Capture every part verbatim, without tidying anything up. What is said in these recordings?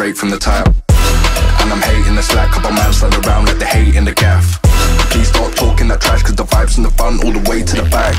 straight from the top. And I'm hating the slack, couple man slide around like the hate in the gaff. Please stop talking that trash, cause the vibe's in the front all the way to the back.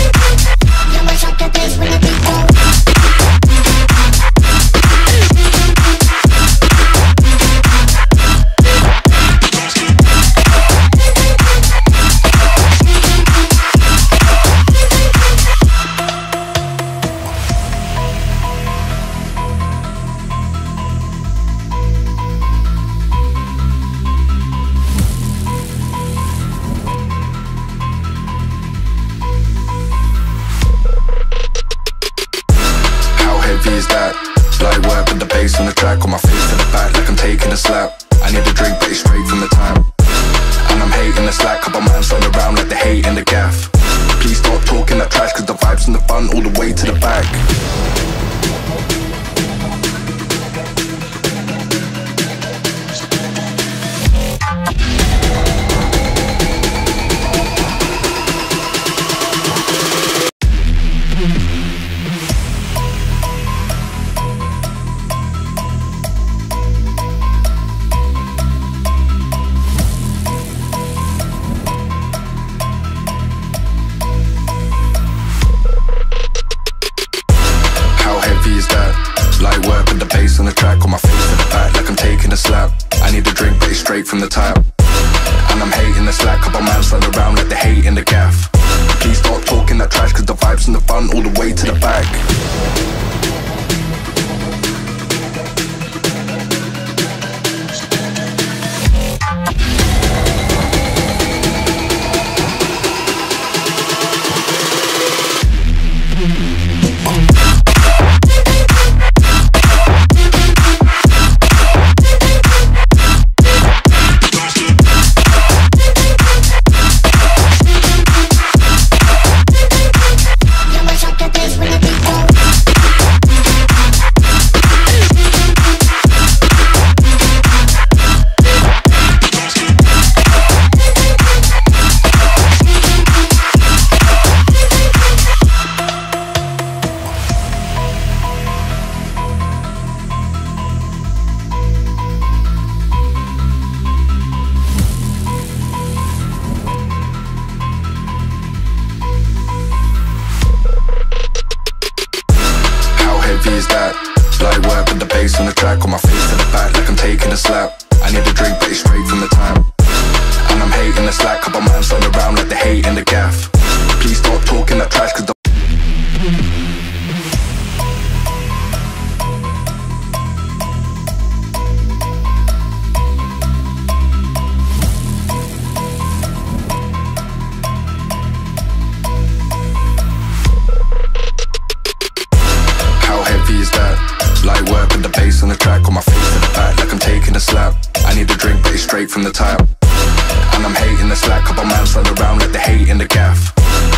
That. Slight work with the bass on the track, on my face to the back like I'm taking a slap. I need a drink but it's straight from the time. And I'm hating the slack, couple man slide around like the hate in the gaff. Please stop talking that trash, cause the vibe's in the front all the way to the back. Light work with the bass on the track, on my face to the back like I'm taking a slap. I need a drink but it's straight from the tap. And I'm hating the slack, couple man slide around like the hate in the gaff. Please stop talking that trash, cause the vibe's in the front all the way to the back. That. Slight work with the bass on the track, on my face to the back like I'm taking a slap. I need a drink but it's straight from the time. And I'm hating the slack, couple man slide around like the hate in the gaff. Please stop talking that trash, cause the on the track, on my face to the back like I'm taking a slap. I need a drink but it's straight from the tap. And I'm hating the slack, couple man slide around like the hate in the gaff.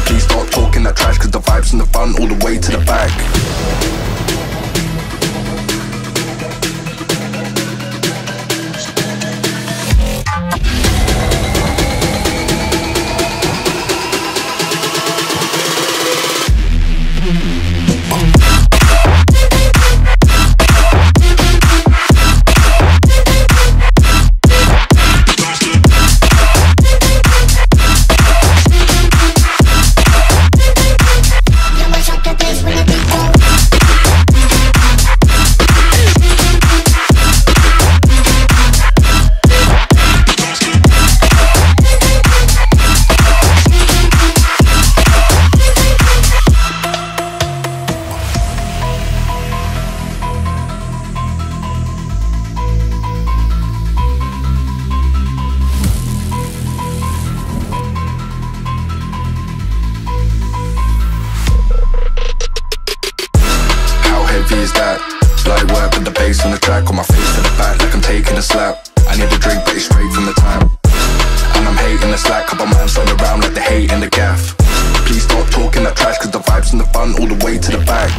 Please stop talking that trash, cause the vibe's in the front all the way to the back. need a drink, but it's straight from the tap. And I'm hating the slack, couple man stand around like they hate in the gaff. Please stop talking that trash, cause the vibe's in the front all the way to the back.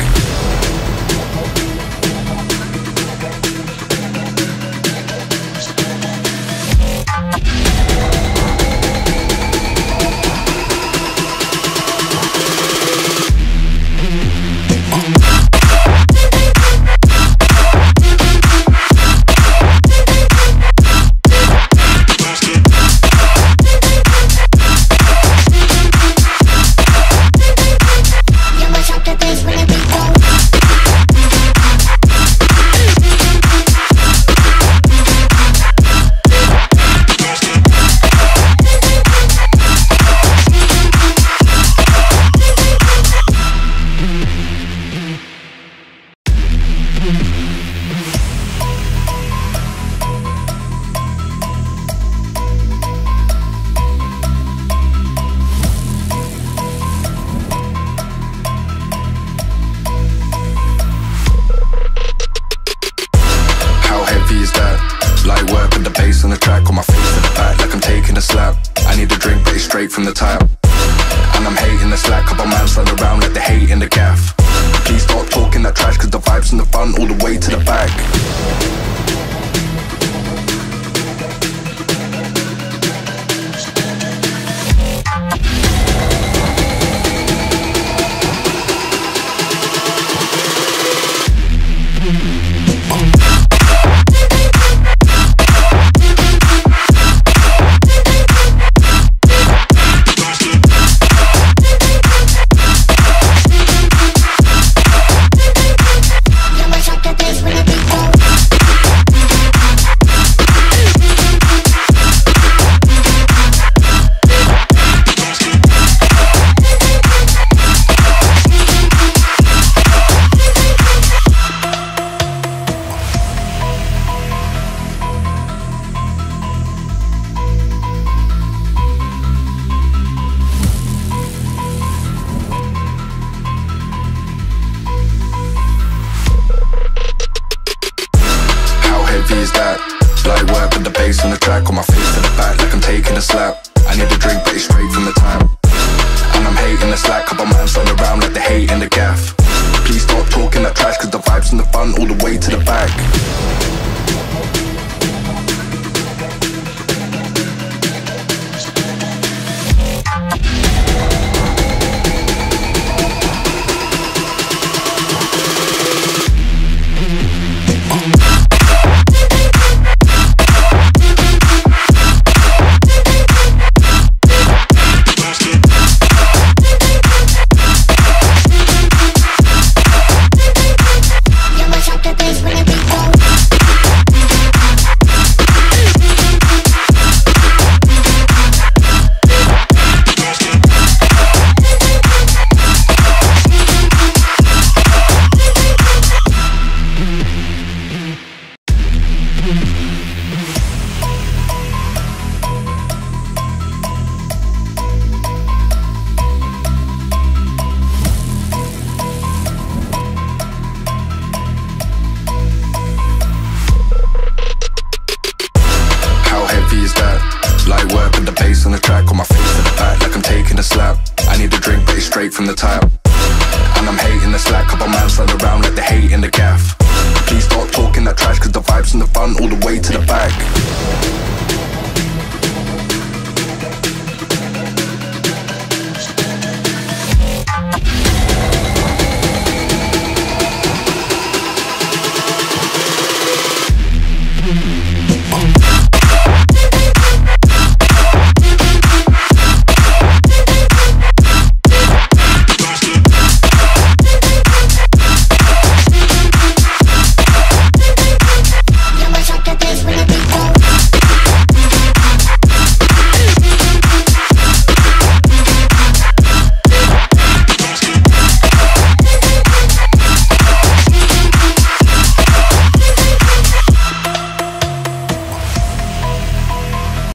From the tap, and I'm hating the slack. Couple man stand around like they hate in the gaff. Please stop talking that trash, cause the vibes in the front all the way to the back. Light work with the bass on the track, on my face to the back like I'm taking a slap. I need a drink, but it's straight from the tap. And I'm hating the slack, couple man stand around like they hate in the gaff. Please stop talking that trash, cause the vibes in the front all the way to the back. From the top.